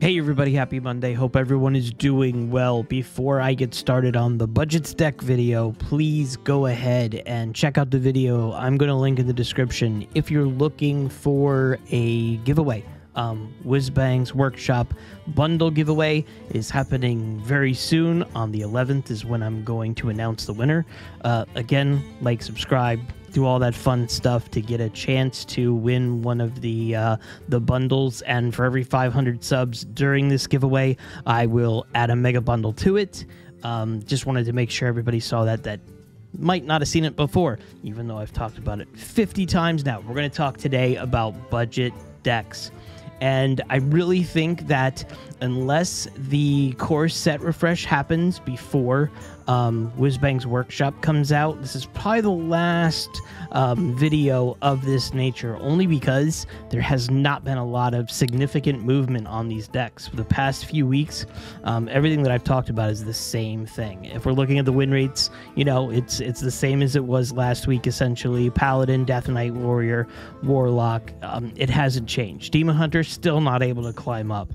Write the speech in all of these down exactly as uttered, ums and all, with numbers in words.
Hey everybody, happy Monday. Hope everyone is doing well. Before I get started on the budgets deck video, please go ahead and check out the video. I'm going to link in the description. If you're looking for a giveaway, um, Wizbang's Workshop bundle giveaway is happening very soon. On the eleventh is when I'm going to announce the winner. Uh, again, like, subscribe, do all that fun stuff to get a chance to win one of the uh, the bundles. And for every five hundred subs during this giveaway, I will add a mega bundle to it. Um, just wanted to make sure everybody saw that that might not have seen it before, even though I've talked about it fifty times now. We're going to talk today about budget decks. And I really think that unless the core set refresh happens before um, Wizbang's Workshop comes out, this is probably the last um, video of this nature, only because there has not been a lot of significant movement on these decks. For the past few weeks, um, everything that I've talked about is the same thing. If we're looking at the win rates, you know, it's, it's the same as it was last week, essentially. Paladin, Death Knight, Warrior, Warlock, um, it hasn't changed. Demon Hunter, still not able to climb up.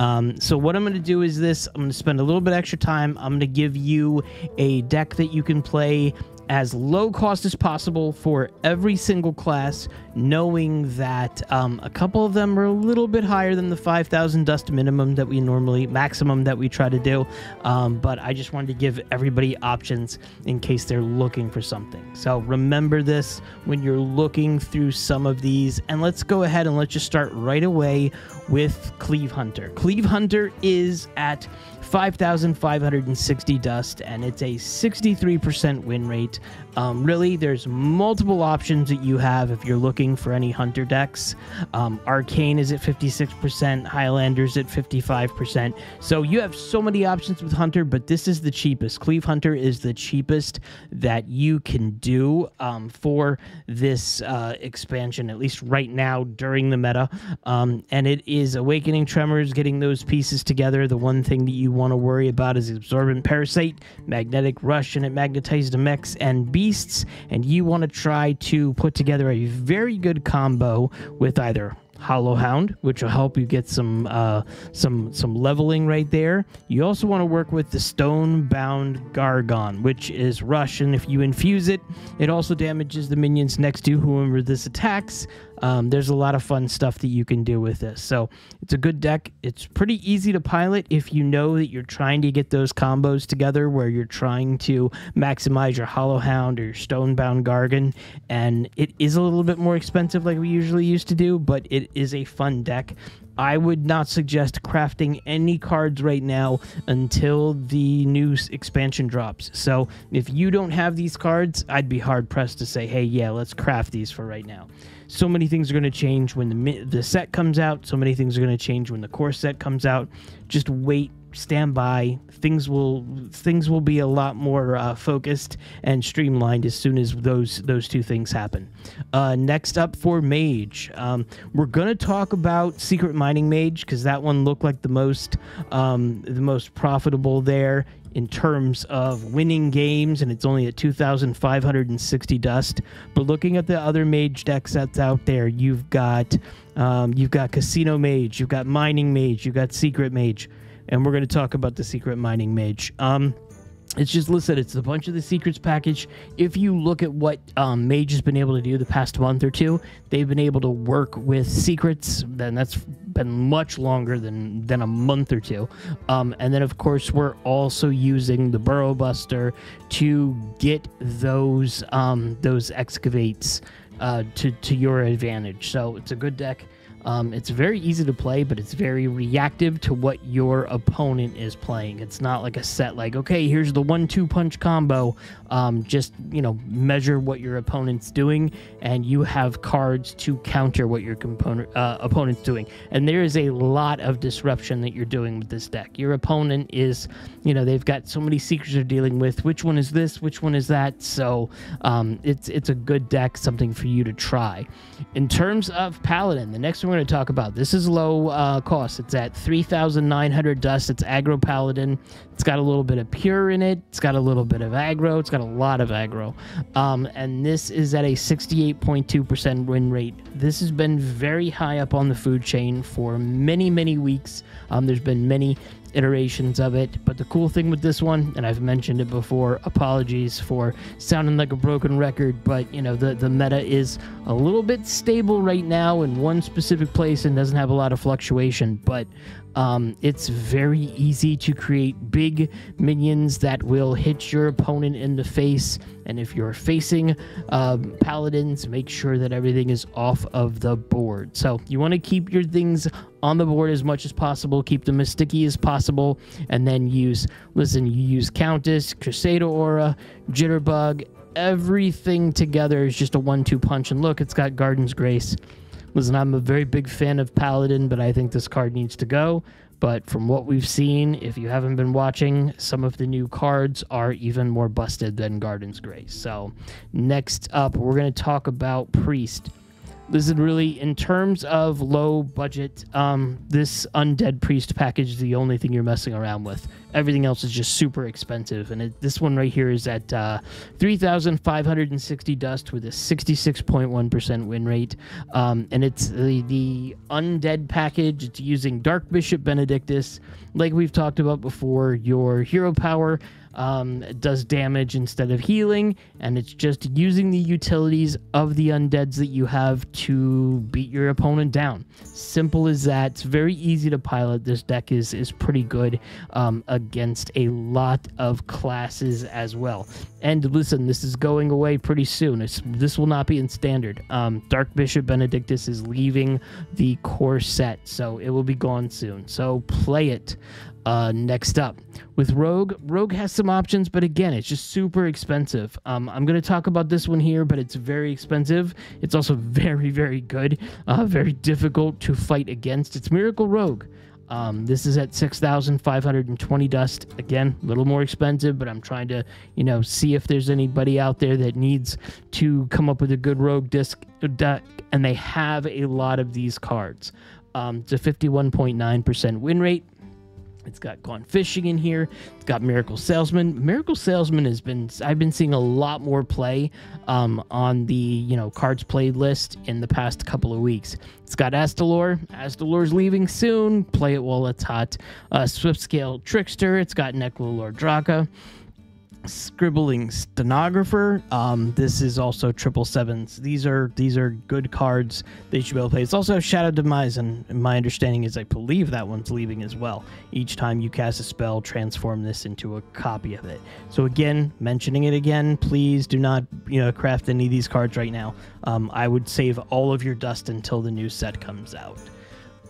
Um, so what I'm going to do is this. I'm going to spend a little bit extra time. I'm going to give you a deck that you can play as low cost as possible for every single class, knowing that um, a couple of them are a little bit higher than the five thousand dust minimum that we normally, maximum that we try to do. Um, but I just wanted to give everybody options in case they're looking for something. So remember this when you're looking through some of these. And let's go ahead and let's just start right away with Cleave Hunter. Cleave Hunter is at five thousand five hundred sixty dust, and it's a sixty-three percent win rate. Um, really, there's multiple options that you have if you're looking for any Hunter decks. Um, Arcane is at fifty-six percent, Highlander's at fifty-five percent. So you have so many options with Hunter, but this is the cheapest. Cleave Hunter is the cheapest that you can do um, for this uh, expansion, at least right now during the meta. Um, and it is Awakening Tremors, getting those pieces together. The one thing that you want to worry about is absorbent parasite, magnetic rush, and it magnetizes the mechs and beasts, and you want to try to put together a very good combo with either Hollow Hound, which will help you get some uh, some some leveling right there. You also want to work with the Stonebound Gargon, which is rush, and if you infuse it, it also damages the minions next to whoever this attacks. Um, there's a lot of fun stuff that you can do with this. So it's a good deck. It's pretty easy to pilot if you know that you're trying to get those combos together, where you're trying to maximize your Hollow Hound or your Stonebound Gargon. And it is a little bit more expensive like we usually used to do, but it is a fun deck. I would not suggest crafting any cards right now until the new expansion drops. So if you don't have these cards, I'd be hard-pressed to say, hey, yeah, let's craft these for right now. So many things are going to change when the, the set comes out. So many things are going to change when the core set comes out. Just wait. Stand by. Things will things will be a lot more uh, focused and streamlined as soon as those those two things happen. Uh, next up for Mage, um, we're gonna talk about Secret Mining Mage because that one looked like the most um, the most profitable there in terms of winning games, and it's only at two thousand five hundred sixty dust. But looking at the other Mage decks that's out there, you've got um, you've got Casino Mage, you've got Mining Mage, you've got Secret Mage. And we're going to talk about the Secret Mining Mage. Um, it's just listed. It's a bunch of the Secrets package. If you look at what um, Mage has been able to do the past month or two, they've been able to work with Secrets. Then that's been much longer than, than a month or two. Um, and then, of course, we're also using the Burrow Buster to get those, um, those excavates uh, to, to your advantage. So it's a good deck. Um, it's very easy to play, but it's very reactive to what your opponent is playing. It's not like a set like, okay, here's the one two punch combo. Um, just, you know, measure what your opponent's doing, and you have cards to counter what your component, uh, opponent's doing. And there is a lot of disruption that you're doing with this deck. Your opponent is, you know, they've got so many secrets they're dealing with. Which one is this? Which one is that? So um, it's, it's a good deck, something for you to try. In terms of Paladin, the next one we're going to talk about. This is low uh, cost. It's at three thousand nine hundred dust. It's Aggro Paladin. It's got a little bit of pure in it. It's got a little bit of aggro. It's got a lot of aggro. Um, and this is at a sixty-eight point two percent win rate. This has been very high up on the food chain for many, many weeks. Um, there's been many iterations of it, but the cool thing with this one, and I've mentioned it before, apologies for sounding like a broken record, but you know, the the meta is a little bit stable right now in one specific place and doesn't have a lot of fluctuation, but um it's very easy to create big minions that will hit your opponent in the face. And if you're facing um, paladins, make sure that everything is off of the board. So you want to keep your things on the board as much as possible, keep them as sticky as possible, and then use, listen, you use Countess, Crusader Aura, Jitterbug, everything together is just a one two punch. And look, it's got Garden's Grace. Listen, I'm a very big fan of Paladin, but I think this card needs to go. But from what we've seen, if you haven't been watching, some of the new cards are even more busted than Garden's Grace. So next up, we're going to talk about Priest. This is really, in terms of low budget, um, this Undead Priest package is the only thing you're messing around with. Everything else is just super expensive. And it, this one right here is at uh, three thousand five hundred sixty dust with a sixty-six point one percent win rate. Um, and it's the, the Undead package. It's using Dark Bishop Benedictus. Like we've talked about before, your hero power Um, does damage instead of healing, and it's just using the utilities of the undeads that you have to beat your opponent down. Simple as that. It's very easy to pilot. This deck is is pretty good um, against a lot of classes as well. And listen, this is going away pretty soon. It's, this will not be in standard. Um, Dark Bishop Benedictus is leaving the core set, so it will be gone soon. So play it. Uh, next up, with Rogue, Rogue has some options, but again, it's just super expensive. Um, I'm going to talk about this one here, but it's very expensive. It's also very, very good, uh, very difficult to fight against. It's Miracle Rogue. Um, this is at six thousand five hundred twenty dust. Again, a little more expensive, but I'm trying to, you know, see if there's anybody out there that needs to come up with a good Rogue disc, and they have a lot of these cards. Um, it's a fifty-one point nine percent win rate. It's got Gone Fishing in here. It's got Miracle Salesman. Miracle Salesman has been, I've been seeing a lot more play um, on the, you know, cards played list in the past couple of weeks. It's got Astalor. Astalor's leaving soon. Play it while it's hot. Uh, Swiftscale Trickster. It's got Necrolord Draka. Scribbling Stenographer. Um, this is also triple sevens. These are these are good cards that you should be able to play. It's also Shadow Demise, and my understanding is I believe that one's leaving as well. Each time you cast a spell, transform this into a copy of it. So again, mentioning it again, please do not you know craft any of these cards right now. Um, I would save all of your dust until the new set comes out.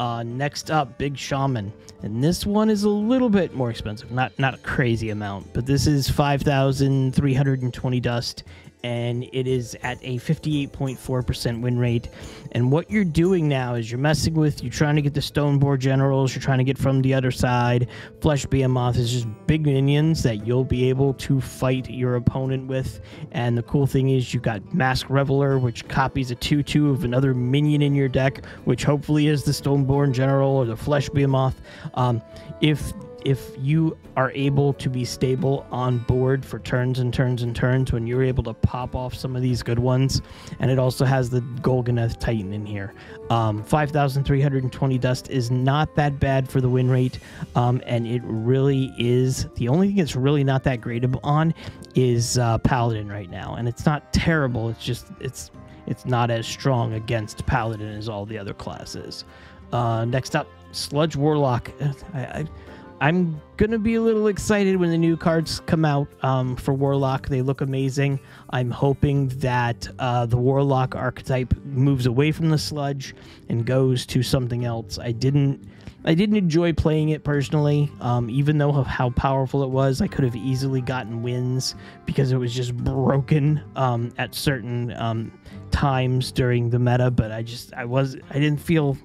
Uh, next up, Big Shaman, and this one is a little bit more expensive, not not a crazy amount, but this is five thousand three hundred twenty dust, and it is at a fifty-eight point four percent win rate. And what you're doing now is you're messing with, you're trying to get the Stoneborn Generals, you're trying to get from the other side. Flesh Beamoth is just big minions that you'll be able to fight your opponent with. And the cool thing is you got Mask Reveler, which copies a two two of another minion in your deck, which hopefully is the Stoneborn General or the Flesh Beamoth. Um, if... If you are able to be stable on board for turns and turns and turns, when you're able to pop off some of these good ones, and it also has the Golganeth Titan in here. Um, five thousand three hundred twenty dust is not that bad for the win rate, um, and it really is. The only thing it's really not that great on is uh, Paladin right now, and it's not terrible. It's just it's it's not as strong against Paladin as all the other classes. Uh, next up, Sludge Warlock. I. I I'm going to be a little excited when the new cards come out um, for Warlock. They look amazing. I'm hoping that uh, the Warlock archetype moves away from the Sludge and goes to something else. I didn't I didn't enjoy playing it personally, um, even though of how powerful it was. I could have easily gotten wins because it was just broken um, at certain um, times during the meta, but I just I was I didn't feel...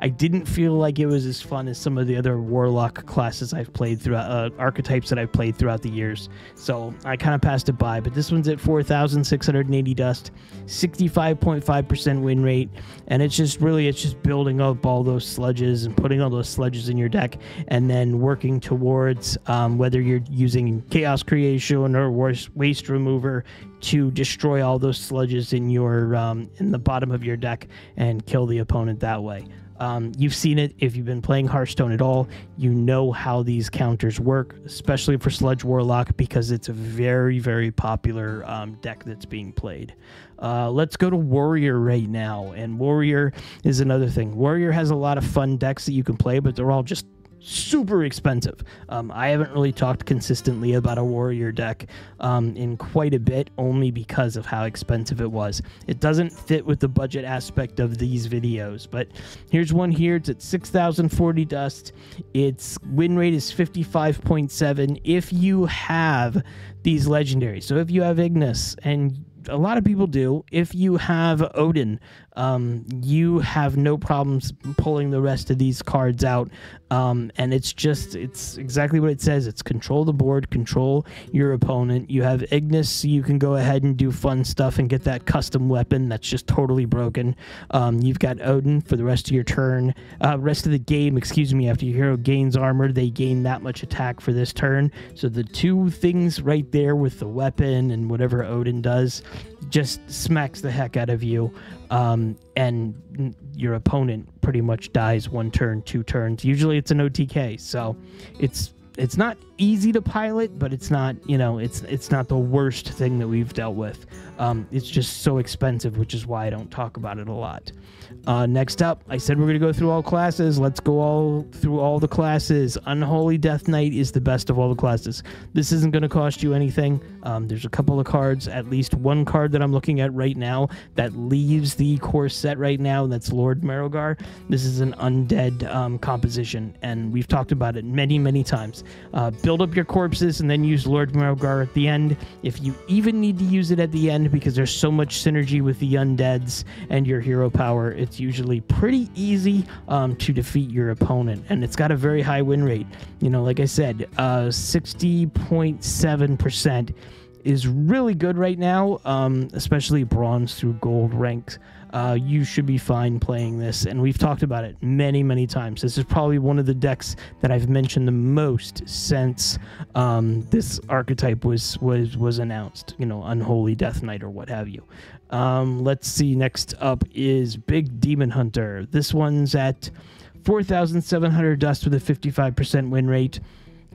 I didn't feel like it was as fun as some of the other warlock classes I've played throughout, uh, archetypes that I've played throughout the years. So I kind of passed it by. But this one's at four thousand six hundred eighty dust, sixty-five point five percent win rate, and it's just really, it's just building up all those sludges and putting all those sludges in your deck, and then working towards um, whether you're using Chaos Creation or Waste Remover to destroy all those sludges in your um, in the bottom of your deck and kill the opponent that way. Um, you've seen it if you've been playing Hearthstone at all. You know how these counters work, especially for Sludge Warlock, because it's a very, very popular um, deck that's being played. Uh, let's go to Warrior right now, and Warrior is another thing. Warrior has a lot of fun decks that you can play, but they're all just super expensive. Um, I haven't really talked consistently about a Warrior deck um, in quite a bit, only because of how expensive it was. It doesn't fit with the budget aspect of these videos, but here's one here. It's at six thousand forty dust. Its win rate is fifty-five point seven if you have these legendaries. So if you have Ignis, and a lot of people do, if you have Odin, um, you have no problems pulling the rest of these cards out, um, and it's just, it's exactly what it says. It's control the board, control your opponent. You have Ignis, so you can go ahead and do fun stuff and get that custom weapon that's just totally broken. Um, you've got Odin for the rest of your turn, uh, rest of the game, excuse me. After your hero gains armor, they gain that much attack for this turn. So the two things right there with the weapon and whatever Odin does just smacks the heck out of you, um, and your opponent pretty much dies one turn, two turns. Usually it's an O T K, so it's it's not easy to pilot, but it's not, you know, it's it's not the worst thing that we've dealt with. Um, it's just so expensive, which is why I don't talk about it a lot. Uh, next up, I said we're gonna go through all classes. Let's go all through all the classes. Unholy Death Knight is the best of all the classes. This isn't gonna cost you anything. Um, there's a couple of cards, at least one card that I'm looking at right now that leaves the core set right now, and that's Lord Meralgar. This is an undead um, composition, and we've talked about it many, many times. Uh, build up your corpses and then use Lord Meralgar at the end, if you even need to use it at the end, because there's so much synergy with the undeads and your hero power. It's usually pretty easy um, to defeat your opponent, and it's got a very high win rate. You know, like I said, uh, sixty point seven percent is really good right now, um, especially bronze through gold ranks. Uh, you should be fine playing this, and we've talked about it many, many times. This is probably one of the decks that I've mentioned the most since um, this archetype was was was announced. You know, Unholy Death Knight or what have you. Um, let's see. Next up is Big Demon Hunter. This one's at four thousand seven hundred dust with a fifty-five percent win rate.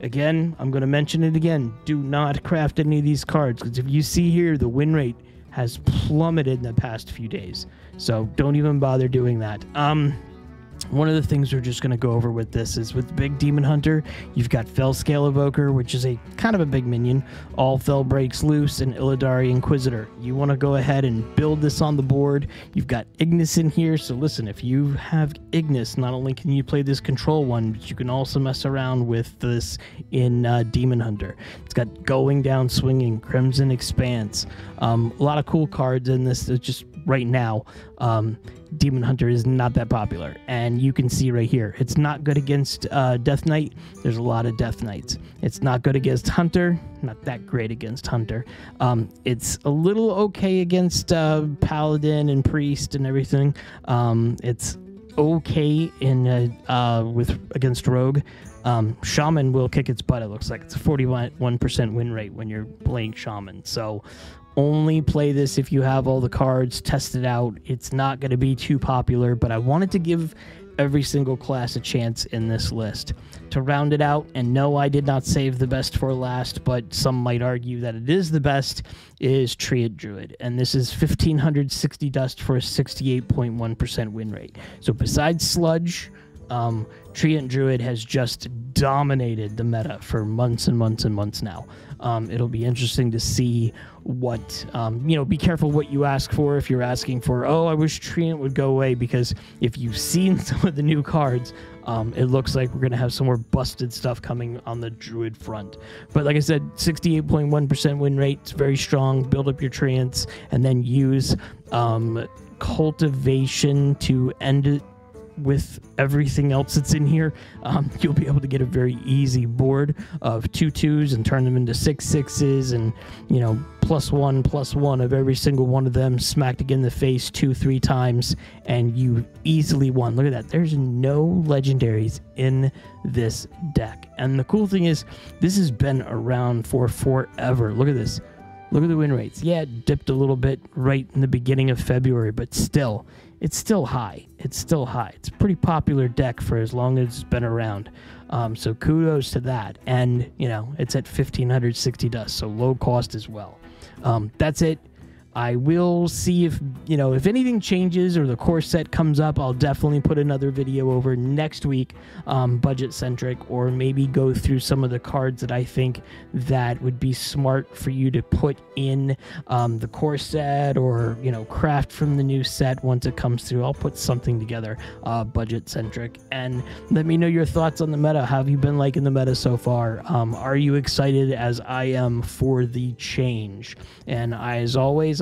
Again, I'm going to mention it again. Do not craft any of these cards, because if you see here, the win rate has plummeted in the past few days. So don't even bother doing that. Um, one of the things we're just going to go over with this is with Big Demon Hunter, you've got Fellscale Evoker, which is a kind of a big minion. All Fell Breaks Loose and Illidari Inquisitor. You want to go ahead and build this on the board. You've got Ignis in here. So listen, if you have Ignis, not only can you play this control one, but you can also mess around with this in uh, Demon Hunter. It's got Going Down Swinging, Crimson Expanse. Um, a lot of cool cards in this. It's just right now, um, Demon Hunter is not that popular, and you can see right here it's not good against uh, Death Knight. There's a lot of Death Knights. It's not good against Hunter, not that great against Hunter. Um, it's a little okay against uh, Paladin and Priest and everything. Um, it's okay in uh, uh, with against Rogue. Um, Shaman will kick its butt. It looks like it's a forty-one percent win rate when you're playing Shaman. So only play this if you have all the cards. Test it out. It's not going to be too popular, but I wanted to give every single class a chance in this list. To round it out, and no, I did not save the best for last, but some might argue that it is the best, is Triad Druid, and this is fifteen sixty dust for a sixty-eight point one percent win rate. So besides Sludge, um, Treant Druid has just dominated the meta for months and months and months now. Um, it'll be interesting to see what, um, you know, be careful what you ask for. If you're asking for, oh, I wish Treant would go away, because if you've seen some of the new cards, um, it looks like we're going to have some more busted stuff coming on the Druid front. But like I said, sixty-eight point one percent win rate, it's very strong. Build up your Treants, and then use um, Cultivation to end it. with everything else that's in here, um, you'll be able to get a very easy board of two twos and turn them into six sixes and, you know, plus one, plus one of every single one of them smacked again in the face two, three times, and you easily won. Look at that. There's no legendaries in this deck. And the cool thing is, this has been around for forever. Look at this. Look at the win rates. Yeah, it dipped a little bit right in the beginning of February, but still, it's still high. It's still high. It's a pretty popular deck for as long as it's been around. Um, so kudos to that. And, you know, it's at fifteen sixty dust, so low cost as well. Um, that's it. I will see if, you know, if anything changes or the core set comes up, I'll definitely put another video over next week, um, budget-centric, or maybe go through some of the cards that I think that would be smart for you to put in um, the core set or, you know, craft from the new set once it comes through. I'll put something together, uh, budget-centric, and let me know your thoughts on the meta. How have you been liking the meta so far? Um, are you excited as I am for the change? And I, as always,